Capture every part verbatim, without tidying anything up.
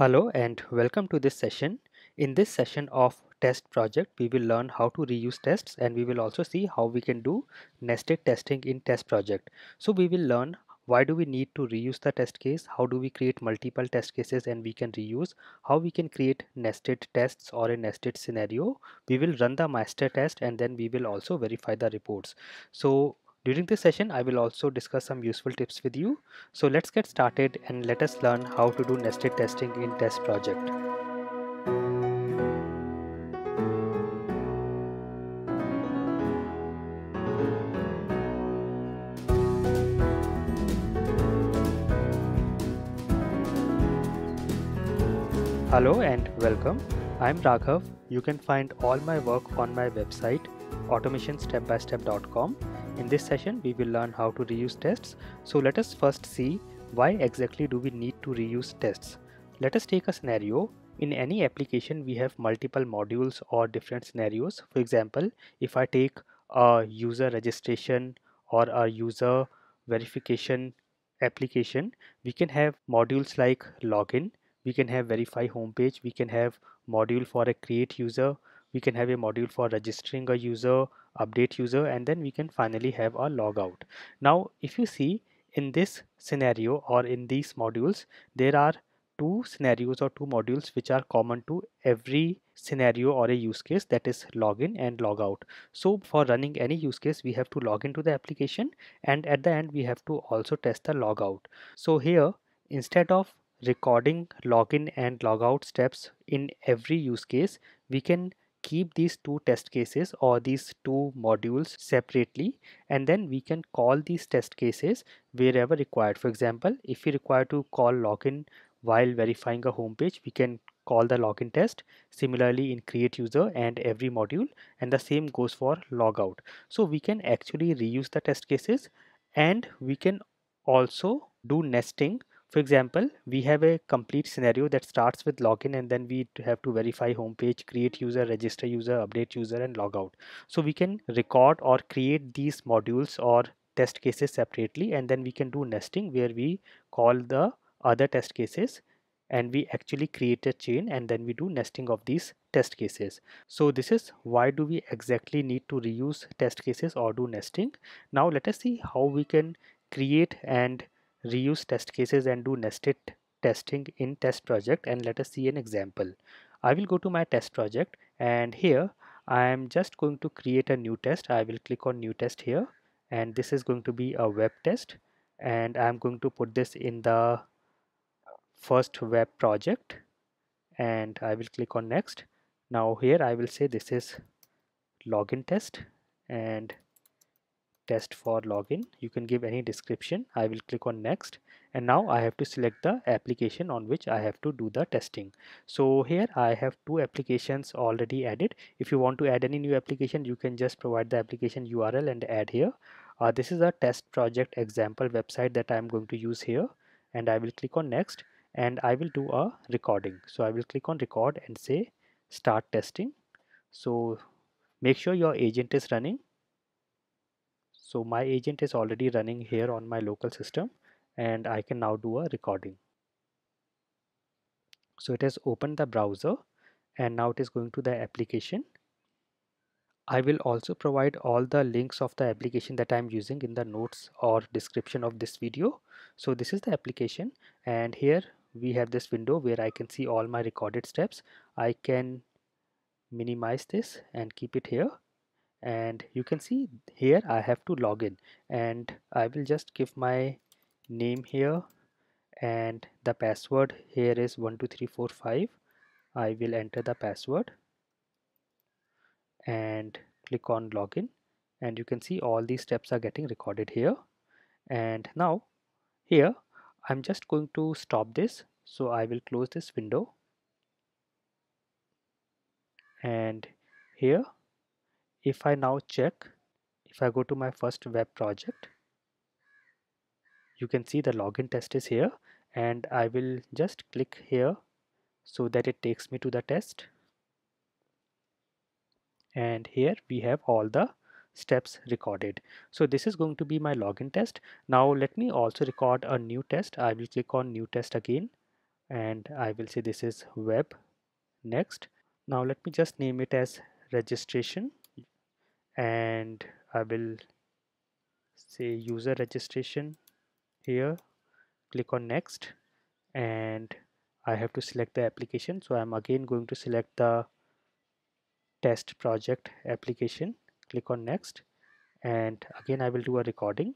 Hello and welcome to this session. In this session of test project, we will learn how to reuse tests and we will also see how we can do nested testing in test project. So we will learn why do we need to reuse the test case, how do we create multiple test cases and we can reuse, how we can create nested tests or a nested scenario. We will run the master test and then we will also verify the reports. So during this session, I will also discuss some useful tips with you. So let's get started and let us learn how to do nested testing in test project. Hello and welcome. I'm Raghav. You can find all my work on my website automation step by step dot com. In this session, we will learn how to reuse tests. So let us first see why exactly do we need to reuse tests. Let us take a scenario. In any application, we have multiple modules or different scenarios. For example, if I take a user registration or a user verification application, we can have modules like login, we can have verify homepage, we can have module for a create user, we can have a module for registering a user, update user, and then we can finally have a logout. Now, if you see in this scenario or in these modules, there are two scenarios or two modules which are common to every scenario or a use case, that is login and logout. So for running any use case, we have to log into the application and at the end we have to also test the logout. So here, instead of recording login and logout steps in every use case, we can keep these two test cases or these two modules separately, and then we can call these test cases wherever required. For example, if we require to call login while verifying a home page, we can call the login test, similarly in create user and every module, and the same goes for logout. So we can actually reuse the test cases and we can also do nesting. For example, we have a complete scenario that starts with login and then we have to verify homepage, create user, register user, update user, and logout. So we can record or create these modules or test cases separately, and then we can do nesting where we call the other test cases and we actually create a chain and then we do nesting of these test cases. So this is why do we exactly need to reuse test cases or do nesting. Now let us see how we can create and reuse test cases and do nested testing in test project, and let us see an example. I will go to my test project and here I am just going to create a new test. I will click on new test here, and this is going to be a web test, and I am going to put this in the first web project and I will click on next. Now here I will say this is login test and test for login. You can give any description. I will click on next, and now I have to select the application on which I have to do the testing. So here I have two applications already added. If you want to add any new application, you can just provide the application U R L and add here. Uh, this is a test project example website that I am going to use here, and I will click on next and I will do a recording. So I will click on record and say start testing. So make sure your agent is running. So my agent is already running here on my local system, and I can now do a recording. So it has opened the browser and now it is going to the application. I will also provide all the links of the application that I am using in the notes or description of this video. So this is the application, and here we have this window where I can see all my recorded steps. I can minimize this and keep it here. And you can see here I have to log in, and I will just give my name here, and the password here is one two three four five. I will enter the password and click on login, and you can see all these steps are getting recorded here. And now here I'm just going to stop this, so I will close this window, and here if I now check, if I go to my first web project, you can see the login test is here, and I will just click here so that it takes me to the test. And here we have all the steps recorded. So this is going to be my login test. Now let me also record a new test. I will click on new test again and I will say this is web. Next, now let me just name it as registration, and I will say user registration here. Click on next, and I have to select the application, so I'm again going to select the test project application. Click on next, and again I will do a recording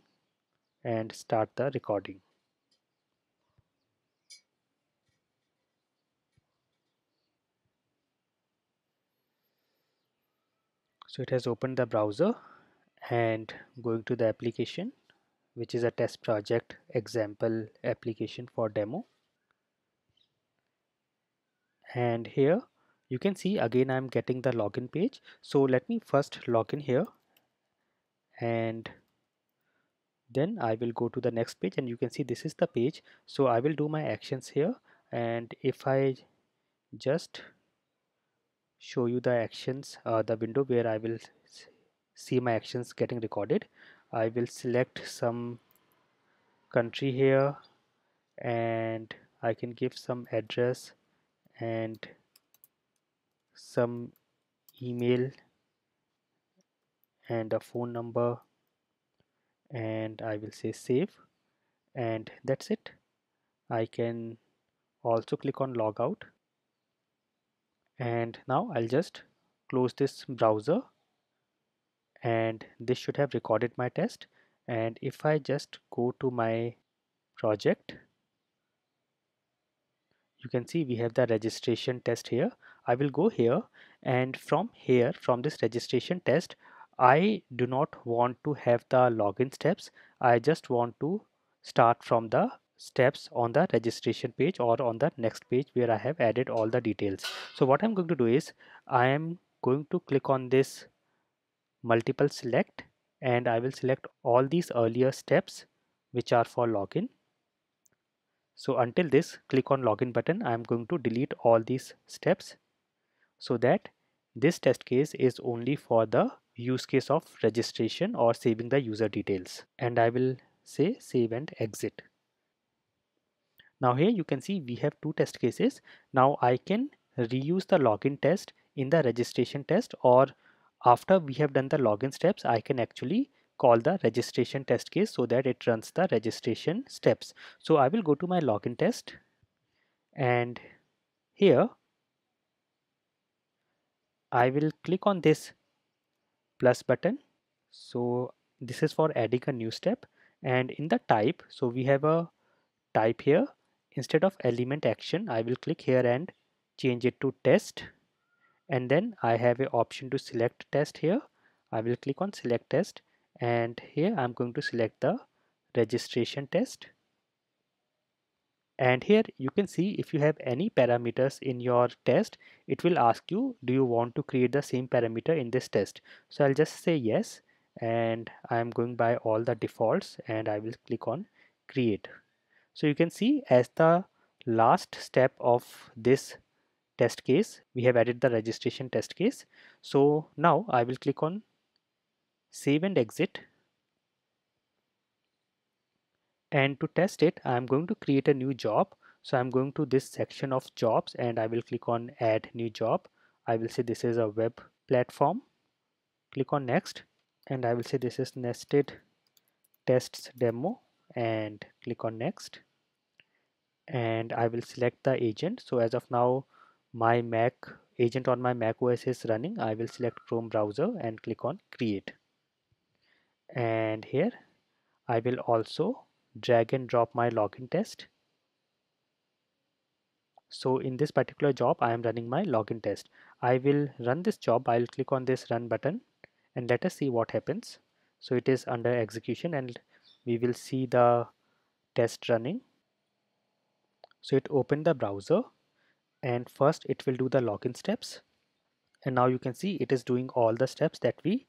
and start the recording. So it has opened the browser, and going to the application, which is a test project example application for demo. And here you can see again I'm getting the login page. So let me first log in here, and then I will go to the next page, and you can see this is the page. So I will do my actions here, and if I just show you the actions, uh, the window where I will see my actions getting recorded, I will select some country here, and I can give some address and some email and a phone number, and I will say save, and that's it. I can also click on log out, and now I'll just close this browser, and this should have recorded my test. And if I just go to my project, you can see we have the registration test here. I will go here, and from here, from this registration test, I do not want to have the login steps. I just want to start from the steps on the registration page or on the next page where I have added all the details. So what I'm going to do is I am going to click on this multiple select, and I will select all these earlier steps which are for login. So until this, click on login button. I am going to delete all these steps so that this test case is only for the use case of registration or saving the user details, and I will say save and exit. Now here you can see we have two test cases. Now I can reuse the login test in the registration test, or after we have done the login steps, I can actually call the registration test case so that it runs the registration steps. So I will go to my login test, and here I will click on this plus button. So this is for adding a new step, and in the type, so we have a type here. Instead of element action, I will click here and change it to test, and then I have an option to select test here. I will click on select test, and here I'm going to select the registration test. And here you can see if you have any parameters in your test, it will ask you, do you want to create the same parameter in this test? So I'll just say yes, and I'm going by all the defaults, and I will click on create. So you can see as the last step of this test case, we have added the registration test case. So now I will click on save and exit. And to test it, I'm going to create a new job. So I'm going to this section of jobs, and I will click on add new job. I will say this is a web platform. Click on next, and I will say this is nested tests demo, and click on next. And I will select the agent. So as of now, my Mac agent on my Mac O S is running. I will select Chrome browser and click on create. And here I will also drag and drop my login test. So in this particular job, I am running my login test. I will run this job. I'll click on this run button, and let us see what happens. So it is under execution, and we will see the test running. So it opened the browser, and first it will do the login steps, and now you can see it is doing all the steps that we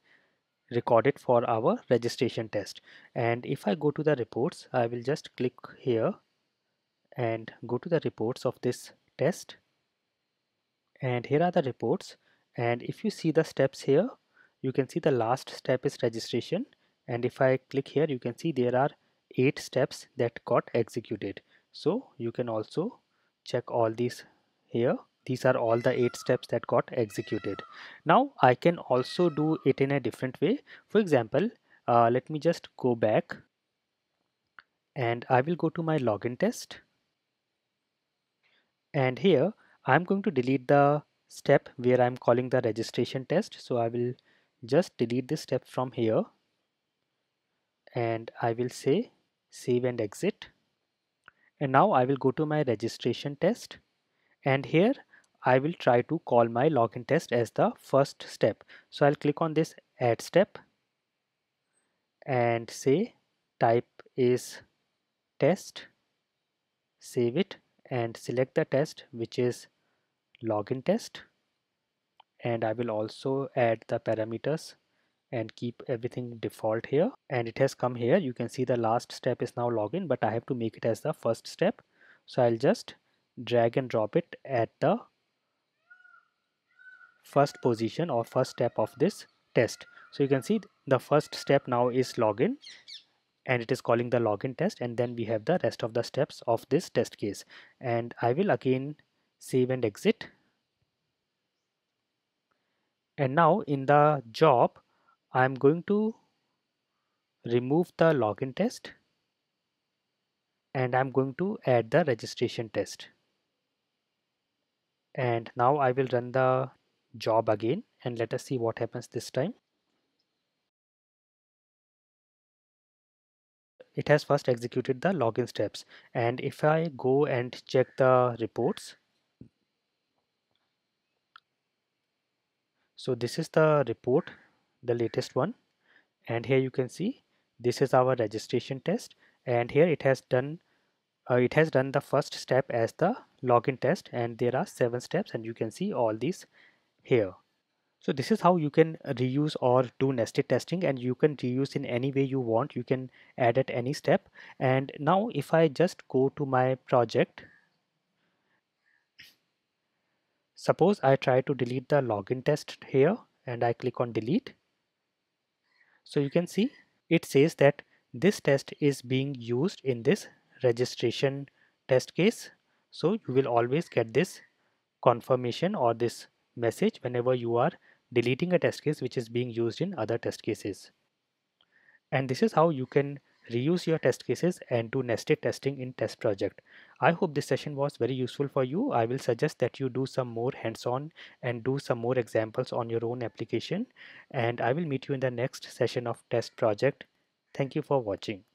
recorded for our registration test. And if I go to the reports, I will just click here and go to the reports of this test, and here are the reports. And if you see the steps here, you can see the last step is registration, and if I click here, you can see there are eight steps that got executed. So you can also check all these here. These are all the eight steps that got executed. Now I can also do it in a different way. For example, uh, let me just go back and I will go to my login test. And here I'm going to delete the step where I'm calling the registration test. So I will just delete this step from here. And I will say save and exit. And now I will go to my registration test. And here I will try to call my login test as the first step. So I'll click on this add step and say type is test, save it and select the test which is login test. And I will also add the parameters and keep everything default here. And it has come here. You can see the last step is now login, but I have to make it as the first step. So I'll just drag and drop it at the first position or first step of this test. So you can see the first step now is login and it is calling the login test, and then we have the rest of the steps of this test case. And I will again save and exit. And now in the job I'm going to remove the login test and I'm going to add the registration test. And now I will run the job again and let us see what happens this time. It has first executed the login steps, and if I go and check the reports, so this is the report, the latest one, and here you can see this is our registration test, and here it has done uh, it has done the first step as the login test, and there are seven steps and you can see all these here. So this is how you can reuse or do nested testing, and you can reuse in any way you want. You can add at any step. And now if I just go to my project, suppose I try to delete the login test here and I click on delete. So you can see it says that this test is being used in this registration test case. So you will always get this confirmation or this message whenever you are deleting a test case which is being used in other test cases. And this is how you can reuse your test cases and do nested testing in Test Project. I hope this session was very useful for you. I will suggest that you do some more hands-on and do some more examples on your own application. And I will meet you in the next session of Test Project. Thank you for watching.